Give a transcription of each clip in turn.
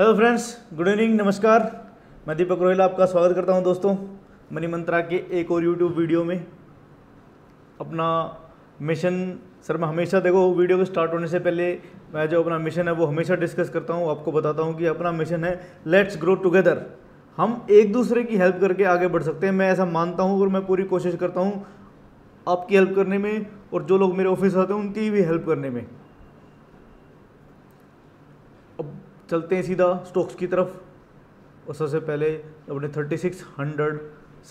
Hello friends, good evening, नमस्कार। मैं दीपक रोहिल्ला आपका स्वागत करता हूं दोस्तों मनी मंत्रा के एक और यूट्यूब वीडियो में। अपना मिशन सर, मैं हमेशा देखो वीडियो के स्टार्ट होने से पहले मैं जो अपना मिशन है वो हमेशा डिस्कस करता हूं, आपको बताता हूं कि अपना मिशन है लेट्स ग्रो टुगेदर। हम एक दूसरे की हेल्प करके आगे बढ़ सकते हैं, मैं ऐसा मानता हूँ और मैं पूरी कोशिश करता हूँ आपकी हेल्प करने में और जो लोग मेरे ऑफिस आते हैं उनकी भी हेल्प करने में। चलते हैं सीधा स्टॉक्स की तरफ और सबसे पहले अपने 3600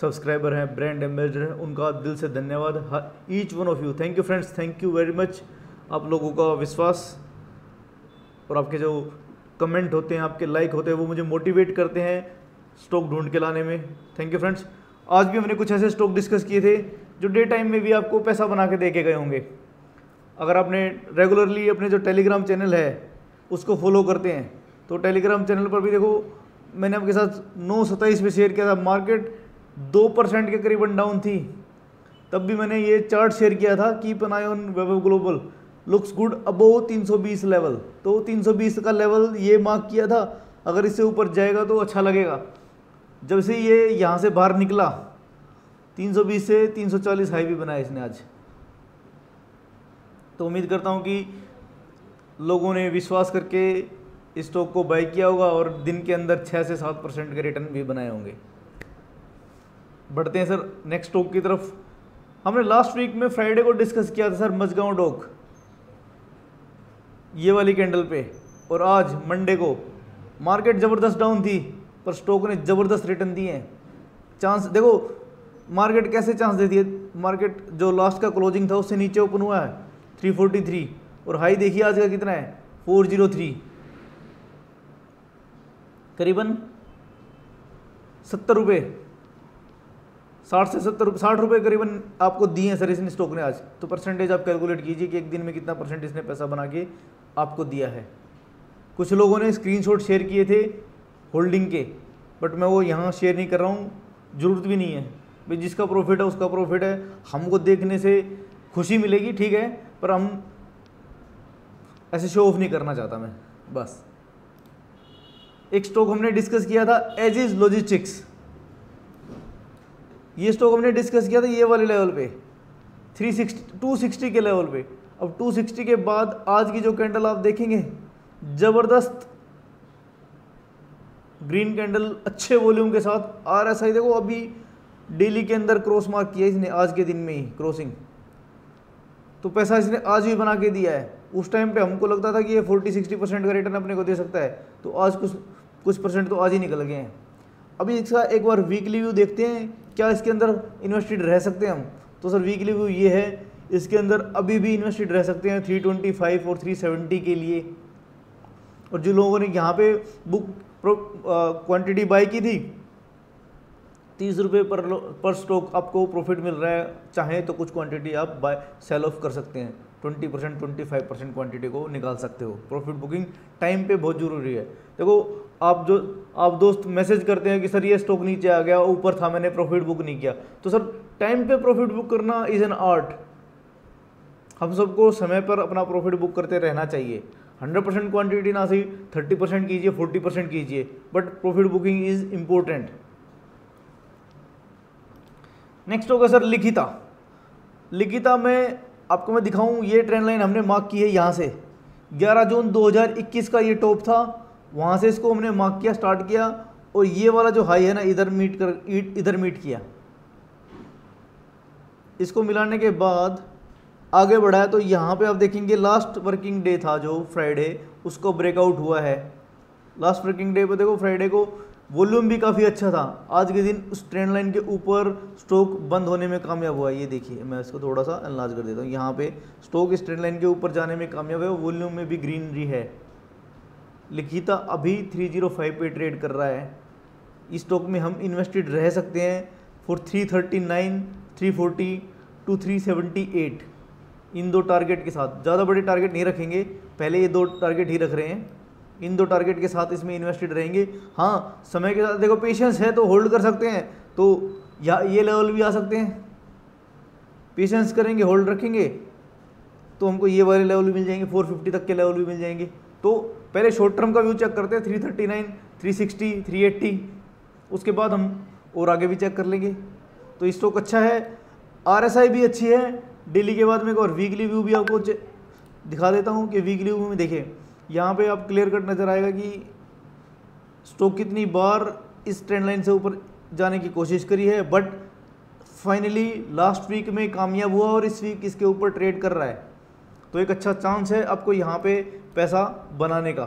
सब्सक्राइबर हैं, ब्रांड एम्बेसडर हैं, उनका दिल से धन्यवाद each one of you. Thank you friends, thank you very much. आप लोगों का विश्वास और आपके जो कमेंट होते हैं, आपके लाइक होते हैं, वो मुझे मोटिवेट करते हैं स्टॉक ढूंढ के लाने में। Thank you friends. आज भी हमने कुछ ऐसे स्टॉक डिस्कस किए थे जो डे टाइम में भी आपको पैसा बना के दे के गए होंगे। अगर आपने रेगुलरली अपने जो टेलीग्राम चैनल है उसको फॉलो करते हैं तो टेलीग्राम चैनल पर भी देखो मैंने आपके साथ 9/27 में शेयर किया था। मार्केट 2% के करीबन डाउन थी, तब भी मैंने ये चार्ट शेयर किया था कि पनाया global looks good above 320 level. तो 320 का लेवल ये मार्क किया था, अगर इससे ऊपर जाएगा तो अच्छा लगेगा। जब से ये यहाँ से बाहर निकला 320 से 340 हाई भी बनाया इसने आज। तो उम्मीद करता हूँ कि लोगों ने विश्वास करके इस स्टॉक को बाय किया होगा और दिन के अंदर 6 से 7% के रिटर्न भी बनाए होंगे। बढ़ते हैं सर नेक्स्ट स्टॉक की तरफ। हमने लास्ट वीक में फ्राइडे को डिस्कस किया था सर मज़गांव डॉक, ये वाली कैंडल पे, और आज मंडे को मार्केट ज़बरदस्त डाउन थी पर स्टॉक ने ज़बरदस्त रिटर्न दिए हैं। चांस देखो मार्केट कैसे चांस दे दिए। मार्केट जो लास्ट का क्लोजिंग था उससे नीचे ओपन हुआ है 343 और हाई देखिए आज का कितना है 403, करीबन 70 रुपये, 60 से 70 रुपये करीबन आपको दिए हैं सर इसने स्टॉक ने आज। तो परसेंटेज आप कैलकुलेट कीजिए कि एक दिन में कितना परसेंट इसने पैसा बना के आपको दिया है। कुछ लोगों ने स्क्रीनशॉट शेयर किए थे होल्डिंग के, बट मैं वो यहाँ शेयर नहीं कर रहा हूँ, ज़रूरत भी नहीं है भाई। जिसका प्रॉफिट है उसका प्रॉफिट है, हमको देखने से खुशी मिलेगी ठीक है, पर हम ऐसे शो ऑफ नहीं करना चाहता मैं। बस एक स्टॉक हमने डिस्कस किया था एज इज लॉजिस्टिक्स, ये स्टॉक हमने डिस्कस किया था ये वाले लेवल पे 260 के लेवल पे। अब 260 के बाद आज की जो कैंडल आप देखेंगे ज़बरदस्त ग्रीन कैंडल अच्छे वॉल्यूम के साथ। RSI देखो अभी डेली के अंदर क्रॉस मार्क किया इसने आज के दिन में ही क्रॉसिंग, तो पैसा इसने आज भी बना के दिया है। उस टाइम पे हमको लगता था कि ये 40-60% का रिटर्न अपने को दे सकता है, तो आज कुछ परसेंट तो आज ही निकल गए हैं। अभी इसका एक बार वीकली व्यू देखते हैं क्या इसके अंदर इन्वेस्टेड रह सकते हैं हम। तो सर वीकली व्यू ये है, इसके अंदर अभी भी इन्वेस्टेड रह सकते हैं 325 और 370 के लिए। और जो लोगों ने यहाँ पे बुक क्वान्टिटी बाई की थी 30 रुपये पर स्टॉक आपको प्रॉफिट मिल रहा है, चाहे तो कुछ क्वांटिटी आप बाय सेल ऑफ कर सकते हैं, 20% 25% क्वांटिटी को निकाल सकते हो। प्रॉफिट बुकिंग टाइम पे बहुत ज़रूरी है। देखो आप दोस्त मैसेज करते हैं कि सर ये स्टॉक नीचे आ गया, ऊपर था मैंने प्रॉफिट बुक नहीं किया, तो सर टाइम पे प्रॉफिट बुक करना इज़ एन आर्ट। हम सबको समय पर अपना प्रॉफिट बुक करते रहना चाहिए। 100% क्वान्टिटी ना सही, 30% कीजिए, 40% कीजिए, but profit booking is important. Next होगा सर लिखिता। लिखिता में आपको मैं दिखाऊं, ये ट्रेंड लाइन हमने मार्क की है यहाँ से 11 जून 2021 का ये टॉप था, वहाँ से इसको हमने मार्क किया, स्टार्ट किया, और ये वाला जो हाई है ना इधर मीट किया। इसको मिलाने के बाद आगे बढ़ाया, तो यहाँ पे आप देखेंगे लास्ट वर्किंग डे था जो फ्राइडे, उसको ब्रेकआउट हुआ है। लास्ट वर्किंग डे पर देखो फ्राइडे को वॉल्यूम भी काफ़ी अच्छा था, आज के दिन उस ट्रेंड लाइन के ऊपर स्टॉक बंद होने में कामयाब हुआ है। ये देखिए मैं इसको थोड़ा सा एनलार्ज कर देता हूँ, यहाँ पे स्टॉक इस ट्रेंड लाइन के ऊपर जाने में कामयाब है, वॉल्यूम में भी ग्रीनरी है। लिखिता अभी 305 पे ट्रेड कर रहा है, इस स्टॉक में हम इन्वेस्टेड रह सकते हैं फॉर 339, 340 टू 378 इन दो टारगेट के साथ। ज़्यादा बड़े टारगेट नहीं रखेंगे, पहले ये दो टारगेट ही रख रहे हैं, इन दो टारगेट के साथ इसमें इन्वेस्टेड रहेंगे। हाँ समय के साथ देखो पेशेंस है तो होल्ड कर सकते हैं, तो या ये लेवल भी आ सकते हैं, पेशेंस करेंगे होल्ड रखेंगे तो हमको ये वाले लेवल भी मिल जाएंगे, 450 तक के लेवल भी मिल जाएंगे। तो पहले शॉर्ट टर्म का व्यू चेक करते हैं 339, 360, 380, उसके बाद हम और आगे भी चेक कर लेंगे। तो स्टॉक अच्छा है, आरएसआई भी अच्छी है। डेली के बाद मैं एक और वीकली व्यू भी आपको दिखा देता हूं कि वीकली व्यू में देखिए यहाँ पे आप क्लियर कट नज़र आएगा कि स्टॉक कितनी बार इस ट्रेंड लाइन से ऊपर जाने की कोशिश करी है, बट फाइनली लास्ट वीक में कामयाब हुआ और इस वीक इसके ऊपर ट्रेड कर रहा है। तो एक अच्छा चांस है आपको यहाँ पे पैसा बनाने का।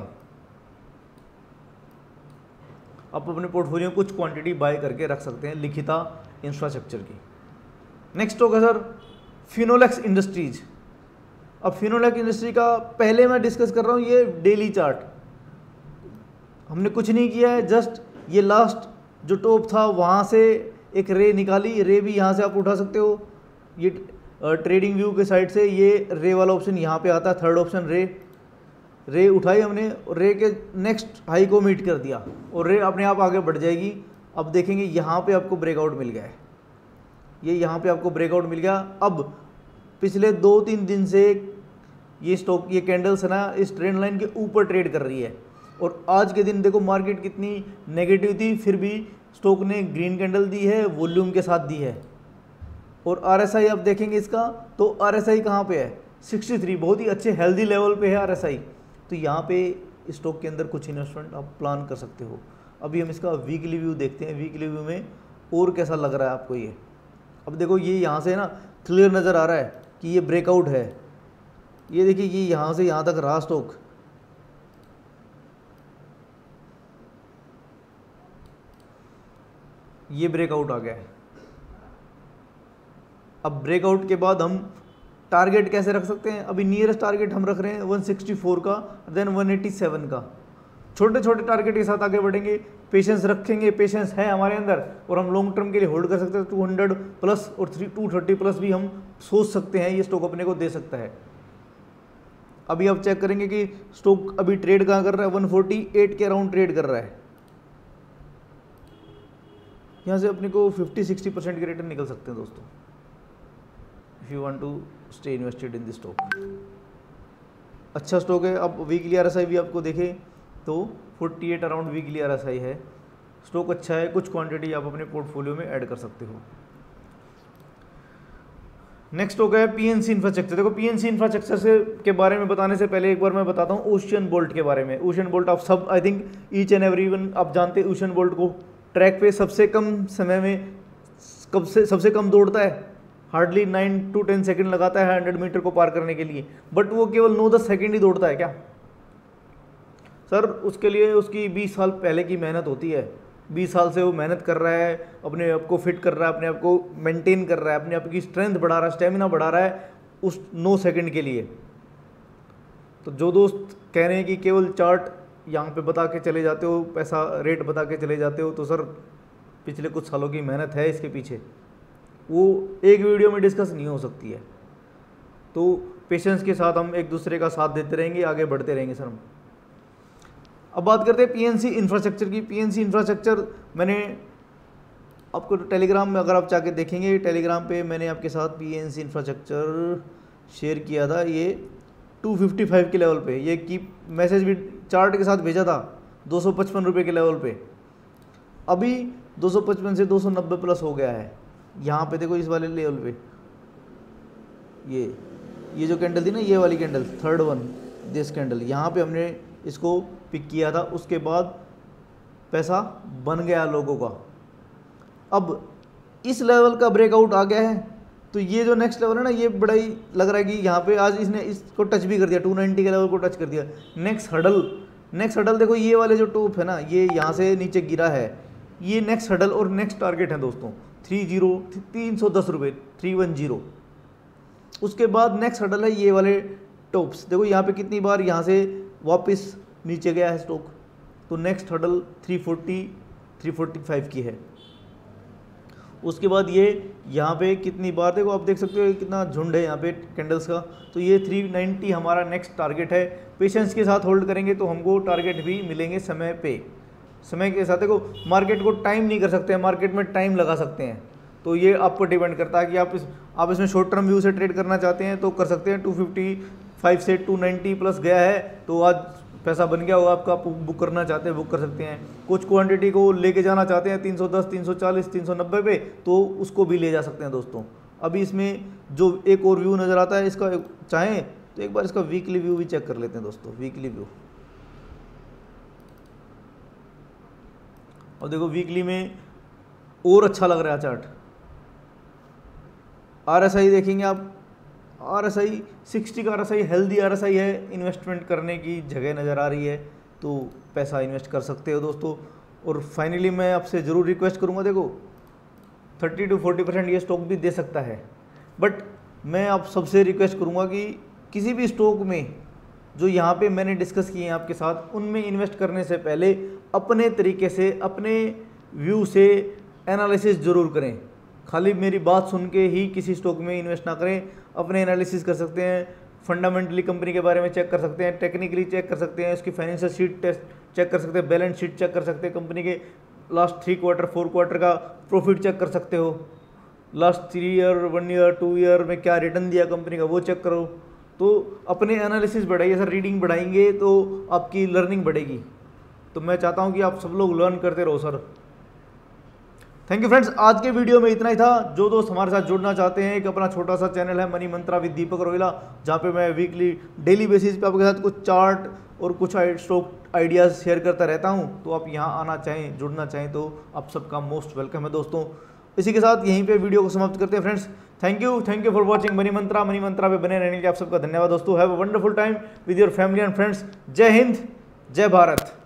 आप अपने पोर्टफोलियो में कुछ क्वांटिटी बाय करके रख सकते हैं लिखिता इंफ्रास्ट्रक्चर की। नेक्स्ट स्टॉक है सर फिनोलेक्स इंडस्ट्रीज। अब फिनोलेक्स इंडस्ट्री का पहले मैं डिस्कस कर रहा हूँ, ये डेली चार्ट हमने कुछ नहीं किया है, जस्ट ये लास्ट जो टॉप था वहाँ से एक रे निकाली। रे भी यहाँ से आप उठा सकते हो, ये ट्रेडिंग व्यू के साइड से ये रे वाला ऑप्शन यहाँ पे आता है, थर्ड ऑप्शन रे। रे उठाई हमने, रे के नेक्स्ट हाई को मीट कर दिया और रे अपने आप आगे बढ़ जाएगी। अब देखेंगे यहाँ पे आपको ब्रेकआउट मिल गया है, ये यहाँ पे आपको ब्रेकआउट मिल गया। अब पिछले 2-3 दिन से ये स्टॉक, ये कैंडल्स है ना, इस ट्रेंड लाइन के ऊपर ट्रेड कर रही है और आज के दिन देखो मार्केट कितनी नेगेटिव थी, फिर भी स्टॉक ने ग्रीन कैंडल दी है, वॉल्यूम के साथ दी है। और आरएसआई आप देखेंगे इसका, तो आरएसआई कहाँ पे है, 63, बहुत ही अच्छे हेल्दी लेवल पे है आरएसआई। तो यहाँ पे स्टॉक के अंदर कुछ इन्वेस्टमेंट आप प्लान कर सकते हो। अभी हम इसका वीकली व्यू देखते हैं, वीकली व्यू में और कैसा लग रहा है आपको ये। अब देखो ये यहाँ से ना क्लियर नज़र आ रहा है कि ये ब्रेकआउट है, ये देखिए ये यहाँ से यहाँ तक रहा स्टॉक। ये ब्रेकआउट आ गया है। अब ब्रेकआउट के बाद हम टारगेट कैसे रख सकते हैं, अभी नियरेस्ट टारगेट हम रख रहे हैं 164 का, देन 187 का। छोटे छोटे टारगेट के साथ आगे बढ़ेंगे, पेशेंस रखेंगे, पेशेंस है हमारे अंदर और हम लॉन्ग टर्म के लिए होल्ड कर सकते हैं। 200 प्लस और 230 प्लस भी हम सोच सकते हैं, ये स्टॉक अपने को दे सकता है। अभी आप चेक करेंगे कि स्टॉक अभी ट्रेड कहाँ कर रहा है, 148 के अराउंड ट्रेड कर रहा है। यहाँ से अपने को 50-60% के रिटर्न निकल सकते हैं दोस्तों, if you want to stay invested in this stock. अच्छा स्टॉक है। अब वीकली आरएसआई भी आपको देखें तो 48 अराउंड वीकली आरएसआई है। स्टॉक अच्छा है, कुछ क्वांटिटी आप अपने पोर्टफोलियो में ऐड कर सकते हो। नेक्स्ट स्टॉक है पीएनसी इंफ्रास्ट्रक्चर। देखो पीएनसी इंफ्रास्ट्रक्चर के बारे में बताने से पहले एक बार मैं बताता हूँ ओशियन बोल्ट के बारे में। ओशियन बोल्ट आप सब, I think each and every one आप जानते हैं। ओशियन बोल्ट को ट्रैक पे सबसे कम समय में सबसे कम दौड़ता है, हार्डली 9 to 10 सेकेंड लगाता है 100 मीटर को पार करने के लिए, बट वो केवल 9-10 सेकेंड ही दौड़ता है क्या सर? उसके लिए उसकी 20 साल पहले की मेहनत होती है। 20 साल से वो मेहनत कर रहा है, अपने आप को फिट कर रहा है, अपने आप को मेंटेन कर रहा है, अपने आप की स्ट्रेंथ बढ़ा रहा है, स्टेमिना बढ़ा रहा है उस 9 सेकेंड के लिए। तो जो दोस्त कह रहे हैं कि केवल चार्ट यहाँ पे बता के चले जाते हो, पैसा रेट बता के चले जाते हो, तो सर पिछले कुछ सालों की मेहनत है इसके पीछे, वो एक वीडियो में डिस्कस नहीं हो सकती है। तो पेशेंस के साथ हम एक दूसरे का साथ देते रहेंगे, आगे बढ़ते रहेंगे सर हम। अब बात करते हैं पीएनसी इंफ्रास्ट्रक्चर की। पीएनसी इंफ्रास्ट्रक्चर मैंने आपको टेलीग्राम में, अगर आप जाके देखेंगे टेलीग्राम पे, मैंने आपके साथ पीएनसी इंफ्रास्ट्रक्चर शेयर किया था। ये 255 के लेवल पे, ये की मैसेज भी चार्ट के साथ भेजा था 255 रुपये के लेवल पे। अभी 255 से 290 प्लस हो गया है। यहाँ पे देखो इस वाले लेवल पे ये जो कैंडल थी ना, ये वाली candle, third one this candle, यहाँ पे हमने इसको पिक किया था। उसके बाद पैसा बन गया लोगों का। अब इस लेवल का ब्रेकआउट आ गया है, तो ये जो नेक्स्ट लेवल है ना, ये बड़ा ही लग रहा है कि यहाँ पे आज इसने इसको टच भी कर दिया, 290 के लेवल को टच कर दिया। नेक्स्ट हडल देखो, ये वाले जो टॉप है ना, ये यहाँ से नीचे गिरा है, ये नेक्स्ट हडल और नेक्स्ट टारगेट है दोस्तों 310 रुपये, 310। उसके बाद नेक्स्ट हडल है ये वाले टॉप्स। देखो यहाँ पे कितनी बार यहाँ से वापस नीचे गया है स्टॉक। तो नेक्स्ट हडल 340, 345 की है। उसके बाद ये यहाँ पे कितनी बार, देखो आप देख सकते हो कितना झुंड है यहाँ पे कैंडल्स का। तो ये 390 हमारा नेक्स्ट टारगेट है। पेशेंस के साथ होल्ड करेंगे तो हमको टारगेट भी मिलेंगे समय पे, समय के साथ। देखो मार्केट को टाइम नहीं कर सकते हैं, मार्केट में टाइम लगा सकते हैं। तो ये आप पर डिपेंड करता है कि आप इसमें शॉर्ट टर्म व्यू से ट्रेड करना चाहते हैं तो कर सकते हैं। 255 से 290 प्लस गया है, तो आज पैसा बन गया होगा आपका, बुक करना चाहते हैं बुक कर सकते हैं। कुछ क्वांटिटी को लेके जाना चाहते हैं 310, 340, 390 पे, तो उसको भी ले जा सकते हैं दोस्तों। अभी इसमें जो एक और व्यू नज़र आता है, इसका चाहें तो एक बार इसका वीकली व्यू भी चेक कर लेते हैं दोस्तों। वीकली व्यू, और देखो वीकली में और अच्छा लग रहा है चार्ट। RSI देखेंगे आप, RSI 60 का RSI हेल्दी RSI है, इन्वेस्टमेंट करने की जगह नज़र आ रही है, तो पैसा इन्वेस्ट कर सकते हो दोस्तों। और फाइनली मैं आपसे ज़रूर रिक्वेस्ट करूँगा, देखो 30 से 40% ये स्टॉक भी दे सकता है, बट मैं आप सबसे रिक्वेस्ट करूँगा कि किसी भी स्टॉक में जो यहाँ पे मैंने डिस्कस किए हैं आपके साथ, उनमें इन्वेस्ट करने से पहले अपने तरीके से, अपने व्यू से एनालिसिस ज़रूर करें। खाली मेरी बात सुन के ही किसी स्टॉक में इन्वेस्ट ना करें, अपने एनालिसिस कर सकते हैं, फंडामेंटली कंपनी के बारे में चेक कर सकते हैं, टेक्निकली चेक कर सकते हैं, उसकी फाइनेंशियल शीट चेक कर सकते हैं, बैलेंस शीट चेक कर सकते हैं, कंपनी के लास्ट 3 क्वार्टर 4 क्वार्टर का प्रॉफिट चेक कर सकते हो, लास्ट 3 ईयर 1 ईयर 2 ईयर में क्या रिटर्न दिया कंपनी का वो चेक करो। तो अपने एनालिसिस बढ़ाइए सर, रीडिंग बढ़ाएंगे तो आपकी लर्निंग बढ़ेगी। तो मैं चाहता हूं कि आप सब लोग लर्न करते रहो सर। थैंक यू फ्रेंड्स, आज के वीडियो में इतना ही था। जो दोस्त हमारे साथ जुड़ना चाहते हैं, एक अपना छोटा सा चैनल है money Mantra with Deepak Rohilla, जहाँ पे मैं वीकली डेली बेसिस पे आपके साथ कुछ चार्ट और कुछ स्टॉक आइडियाज़ शेयर करता रहता हूँ। तो आप यहाँ आना चाहें, जुड़ना चाहें तो आप सबका मोस्ट वेलकम है दोस्तों। इसी के साथ यहीं पे वीडियो को समाप्त करते हैं friends. Thank you for watching money Mantra. Money मंत्रा पे बने रहने के लिए आप सबका धन्यवाद दोस्तों। Have a wonderful time with your family and friends. जय हिंद, जय भारत।